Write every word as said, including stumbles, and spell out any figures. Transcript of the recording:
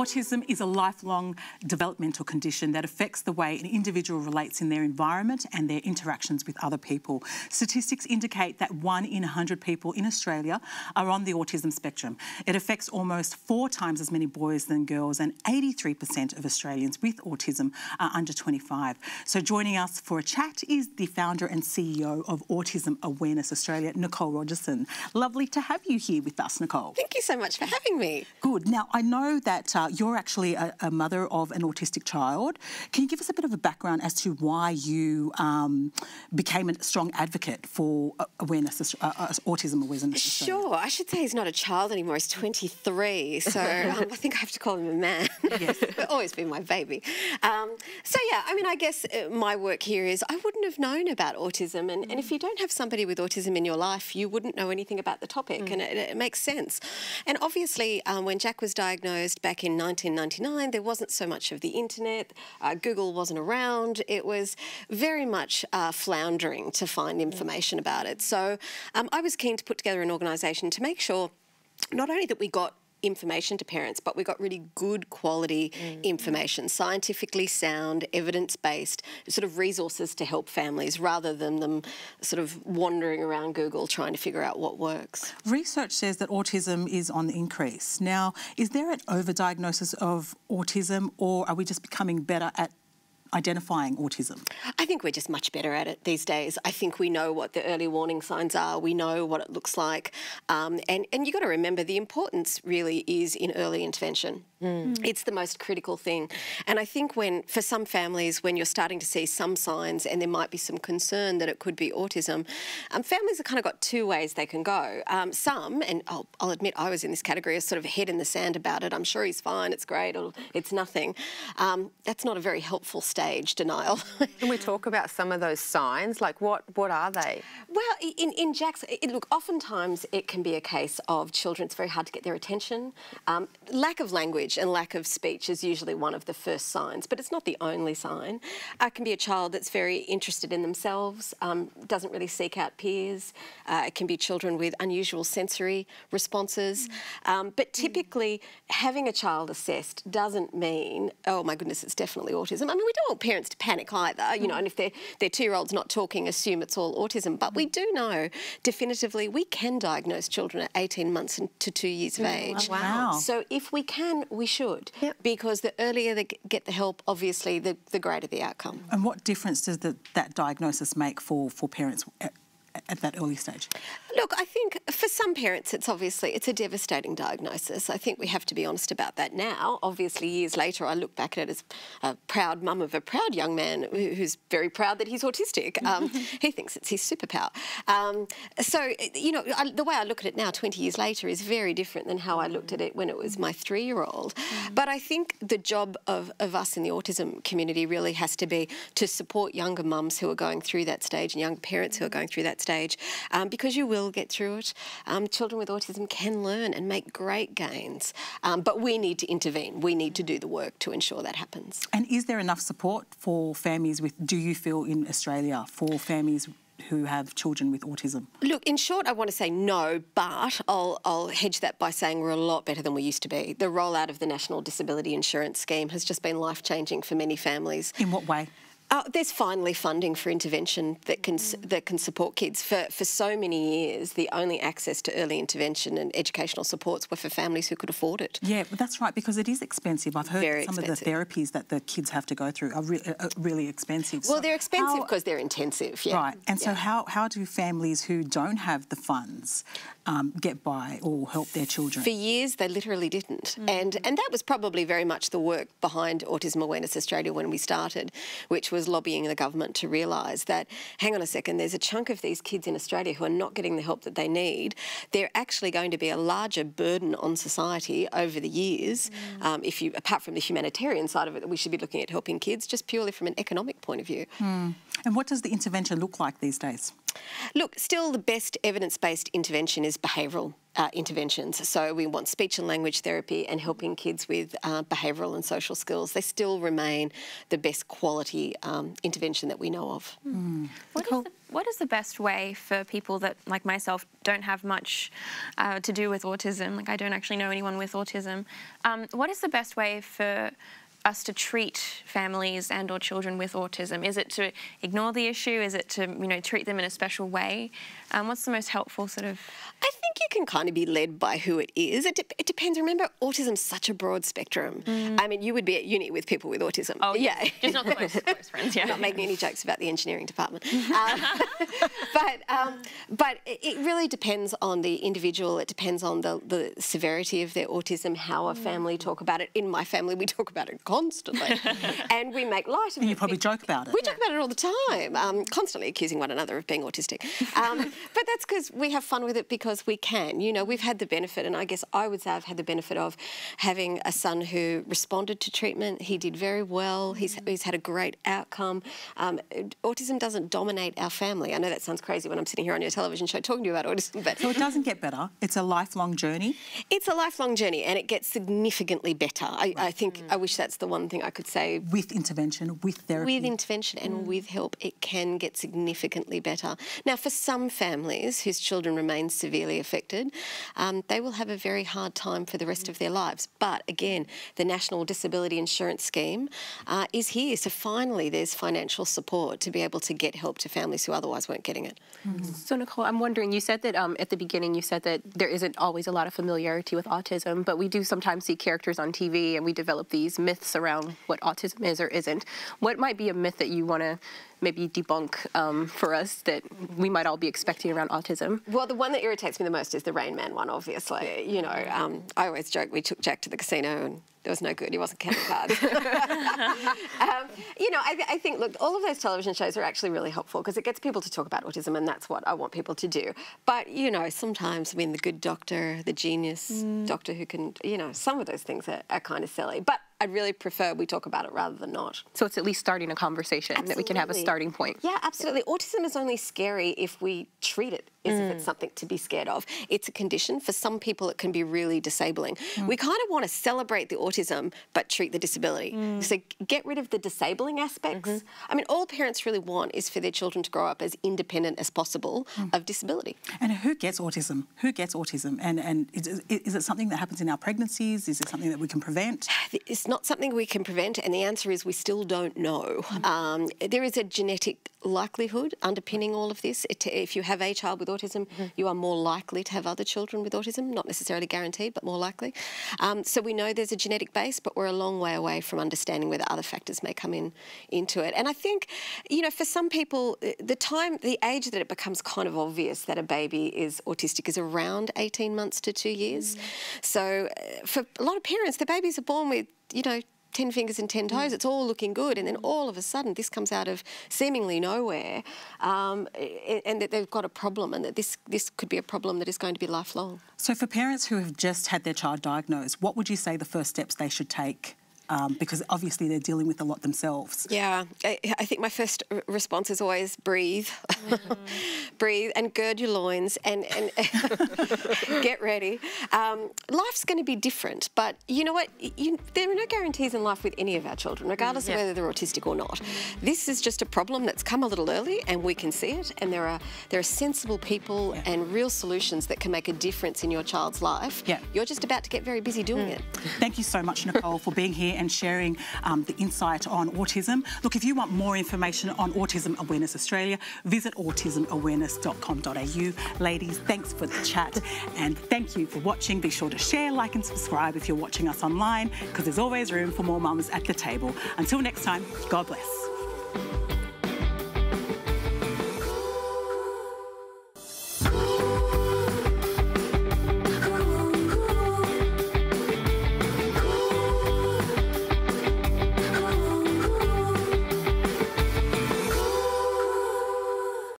Autism is a lifelong developmental condition that affects the way an individual relates in their environment and their interactions with other people. Statistics indicate that one in one hundred people in Australia are on the autism spectrum. It affects almost four times as many boys than girls, and eighty-three percent of Australians with autism are under twenty-five. So joining us for a chat is the founder and C E O of Autism Awareness Australia, Nicole Rogerson. Lovely to have you here with us, Nicole. Thank you so much for having me. Good. Now, I know that uh, you're actually a, a mother of an autistic child. Can you give us a bit of a background as to why you um, became a strong advocate for awareness, uh, autism awareness? Sure. I should say he's not a child anymore. He's twenty-three, so um, I think I have to call him a man. Yes. He'll always be my baby. Um, so, yeah, I mean, I guess my work here is I wouldn't have known about autism, and, mm. and if you don't have somebody with autism in your life, you wouldn't know anything about the topic, mm. and it, it makes sense. And obviously, um, when Jack was diagnosed back in nineteen ninety-nine, there wasn't so much of the internet. Uh, Google wasn't around. It was very much uh, floundering to find information mm. about it. So um, I was keen to put together an organisation to make sure not only that we got information to parents, but we got really good quality mm. information, scientifically sound, evidence-based sort of resources to help families rather than them sort of wandering around Google trying to figure out what works. Research says that autism is on the increase. Now, is there an overdiagnosis of autism, or are we just becoming better at identifying autism? I think we're just much better at it these days. I think we know what the early warning signs are. We know what it looks like. Um, and, and you've got to remember the importance really is in early intervention. Mm. It's the most critical thing. And I think when, for some families, when you're starting to see some signs and there might be some concern that it could be autism, um, families have kind of got two ways they can go. Um, some, and I'll, I'll admit I was in this category, are sort of head in the sand about it. I'm sure he's fine, it's great, or it's nothing. Um, that's not a very helpful stage, denial. Can we talk about some of those signs? Like what, what are they? Well, in, in Jack's, it, look, oftentimes it can be a case of children, it's very hard to get their attention. Um, lack of language and lack of speech is usually one of the first signs, but it's not the only sign. Uh, it can be a child that's very interested in themselves, um, doesn't really seek out peers. Uh, it can be children with unusual sensory responses. Mm. Um, but typically, mm. having a child assessed doesn't mean, oh my goodness, it's definitely autism. I mean, we don't want parents to panic either, you mm. know, and if their two-year-old's not talking, assume it's all autism. But mm. we do know definitively we can diagnose children at eighteen months to two years of age. Oh, wow. So if we can, we should, yep. because the earlier they get the help, obviously, the, the greater the outcome. And what difference does the, that diagnosis make for, for parents at, at that early stage? Look, I think for some parents, it's obviously, it's a devastating diagnosis. I think we have to be honest about that now. Obviously, years later, I look back at it as a proud mum of a proud young man who's very proud that he's autistic. Um, he thinks it's his superpower. Um, so, you know, I, the way I look at it now, twenty years later, is very different than how I looked at it when it was my three-year-old. Mm-hmm. But I think the job of, of us in the autism community really has to be to support younger mums who are going through that stage and young parents who are going through that stage, um, because you will get through it. Um, children with autism can learn and make great gains, um, but we need to intervene. We need to do the work to ensure that happens. And is there enough support for families with, do you feel, in Australia for families who have children with autism? Look, in short, I want to say no, but I'll, I'll hedge that by saying we're a lot better than we used to be. The rollout of the National Disability Insurance Scheme has just been life-changing for many families. In what way? Uh, there's finally funding for intervention that can mm. that can support kids. For, for so many years, the only access to early intervention and educational supports were for families who could afford it. Yeah, but that's right, because it is expensive. I've heard Very some expensive. of the therapies that the kids have to go through are, re are really expensive. Well, so they're expensive because they're intensive. Yeah. Right, and yeah. so how, how do families who don't have the funds um, get by or help their children? For years, they literally didn't. Mm. And, and that was probably very much the work behind Autism Awareness Australia when we started, which was was lobbying the government to realise that, hang on a second, there's a chunk of these kids in Australia who are not getting the help that they need. They're actually going to be a larger burden on society over the years, mm. um, if you, apart from the humanitarian side of it, that we should be looking at helping kids, just purely from an economic point of view. Mm. And what does the intervention look like these days? Look, still the best evidence-based intervention is behavioural uh, interventions. So we want speech and language therapy and helping kids with uh, behavioural and social skills. They still remain the best quality um, intervention that we know of. Mm. What, is the, what is the best way for people that, like myself, don't have much uh, to do with autism, like I don't actually know anyone with autism, um, what is the best way for us to treat families and or children with autism? Is it to ignore the issue? Is it to, you know, treat them in a special way? Um, what's the most helpful sort of... I think you can kind of be led by who it is. It, de it depends. Remember, autism's such a broad spectrum. Mm. I mean, you would be at uni with people with autism. Oh, yeah. Yes. Just not close, close friends, yeah. Not making any jokes about the engineering department. Um, but um, but it really depends on the individual. It depends on the, the severity of their autism, how a family talk about it. In my family, we talk about it constantly, and we make light of it. You probably joke about it. We joke about it all the time, um, constantly accusing one another of being autistic. Um, but that's because we have fun with it because we can. You know, we've had the benefit, and I guess I would say I've had the benefit of having a son who responded to treatment. He did very well. He's, he's had a great outcome. Um, autism doesn't dominate our family. I know that sounds crazy when I'm sitting here on your television show talking to you about autism, but... So it doesn't get better. It's a lifelong journey. It's a lifelong journey, and it gets significantly better. I, right. I think, mm. I wish that's the one thing I could say. With intervention, with therapy. With intervention and mm. with help, it can get significantly better. Now, for some families whose children remain severely affected, um, they will have a very hard time for the rest of their lives. But again, the National Disability Insurance Scheme uh, is here. So finally, there's financial support to be able to get help to families who otherwise weren't getting it. Mm. So, Nicole, I'm wondering, you said that um, at the beginning, you said that there isn't always a lot of familiarity with autism, but we do sometimes see characters on T V and we develop these myths around what autism is or isn't. What might be a myth that you want to maybe debunk um, for us that we might all be expecting around autism? Well, the one that irritates me the most is the Rain Man one, obviously. You know, um, I always joke we took Jack to the casino and there was no good. He wasn't counting cards. um, you know, I, th I think, look, all of those television shows are actually really helpful because it gets people to talk about autism, and that's what I want people to do. But, you know, sometimes, I mean, the good doctor, the genius mm. doctor who can, you know, some of those things are, are kind of silly. But I'd really prefer we talk about it rather than not. So it's at least starting a conversation absolutely. That we can have a starting point. Yeah, absolutely. Yeah. Autism is only scary if we treat it as mm. if it's something to be scared of. It's a condition. For some people, it can be really disabling. Mm. We kind of want to celebrate the autism but treat the disability. Mm. So get rid of the disabling aspects. Mm-hmm. I mean, all parents really want is for their children to grow up as independent as possible mm. of disability. And who gets autism? Who gets autism? And, and is, is it something that happens in our pregnancies? Is it something that we can prevent? It's not something we can prevent, and the answer is we still don't know. Mm. Um, there is a genetic likelihood underpinning all of this. It, if you have a child with autism, mm-hmm. you are more likely to have other children with autism, not necessarily guaranteed, but more likely. Um, so we know there's a genetic base, but we're a long way away from understanding whether other factors may come in into it. And I think, you know, for some people, the time, the age that it becomes kind of obvious that a baby is autistic is around eighteen months to two years. Mm-hmm. So for a lot of parents, the babies are born with, you know, ten fingers and ten toes, mm. it's all looking good, and then all of a sudden this comes out of seemingly nowhere, um, and that they've got a problem, and that this, this could be a problem that is going to be lifelong. So for parents who have just had their child diagnosed, what would you say the first steps they should take? Um, because obviously they're dealing with a lot themselves. Yeah, I, I think my first r response is always breathe. Mm. Breathe and gird your loins and, and get ready. Um, life's going to be different, but you know what? You, there are no guarantees in life with any of our children, regardless mm, yeah. of whether they're autistic or not. Mm. This is just a problem that's come a little early, and we can see it, and there are, there are sensible people yeah. and real solutions that can make a difference in your child's life. Yeah. You're just about to get very busy doing mm. it. Thank you so much, Nicole, for being here and sharing um, the insight on autism. Look, if you want more information on Autism Awareness Australia, visit autism awareness dot com dot A U. Ladies, thanks for the chat, and thank you for watching. Be sure to share, like and subscribe if you're watching us online, because there's always room for more mums at the table. Until next time, God bless.